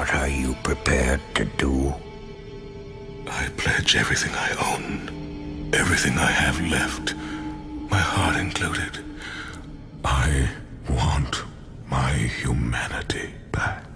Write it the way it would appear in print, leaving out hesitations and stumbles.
What are you prepared to do? I pledge everything I own, everything I have left, my heart included. I want my humanity back.